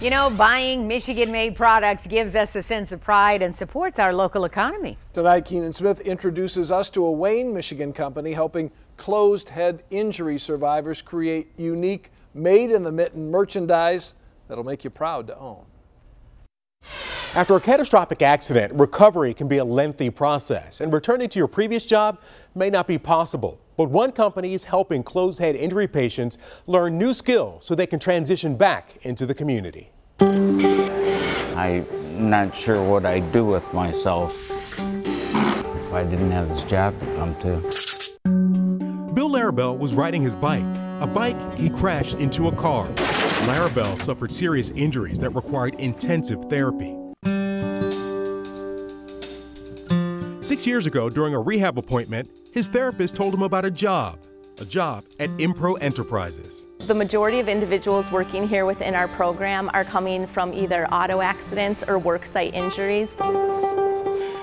You know, buying Michigan-made products gives us a sense of pride and supports our local economy. Tonight, Keenan Smith introduces us to a Wayne, Michigan company helping closed-head injury survivors create unique, made-in-the-mitten merchandise that'll make you proud to own. After a catastrophic accident, recovery can be a lengthy process, and returning to your previous job may not be possible. But one company is helping closed-head injury patients learn new skills so they can transition back into the community. I'm not sure what I'd do with myself if I didn't have this job to come to. Bill Larabell was riding his bike. A bike he crashed into a car. Larabell suffered serious injuries that required intensive therapy. 6 years ago, during a rehab appointment, his therapist told him about a job at Impro Enterprises. The majority of individuals working here within our program are coming from either auto accidents or worksite injuries.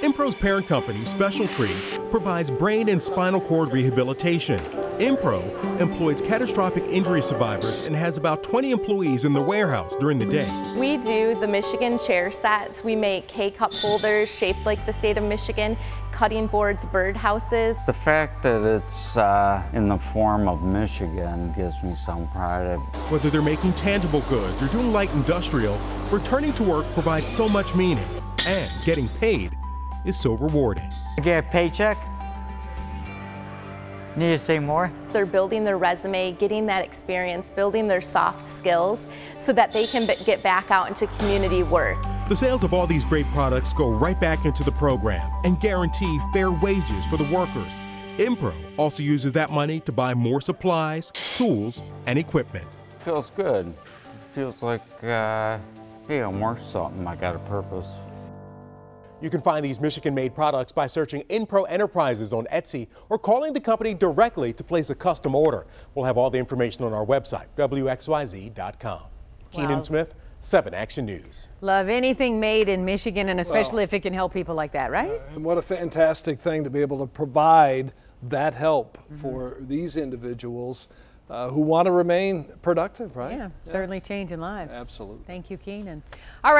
Impro's parent company, Special Tree, provides brain and spinal cord rehabilitation. Impro employs catastrophic injury survivors and has about 20 employees in the warehouse during the day. We do the Michigan chair sets. We make K-cup holders shaped like the state of Michigan, cutting boards, birdhouses. The fact that it's in the form of Michigan gives me some pride. Whether they're making tangible goods or doing light industrial, returning to work provides so much meaning, and getting paid is so rewarding. I get a paycheck. Need to say more? They're building their resume, getting that experience, building their soft skills so that they can get back out into community work. The sales of all these great products go right back into the program and guarantee fair wages for the workers. Impro also uses that money to buy more supplies, tools, and equipment. It feels good. It feels like, hey, I'm worth something. I got a purpose. You can find these Michigan-made products by searching Impro Enterprises on Etsy or calling the company directly to place a custom order. We'll have all the information on our website, WXYZ.com. Wow. Keenan Smith, 7 Action News. Love anything made in Michigan, and especially if it can help people like that, right? And what a fantastic thing to be able to provide that help for these individuals who want to remain productive, right? Yeah, certainly changing lives. Absolutely. Thank you, Keenan. All right.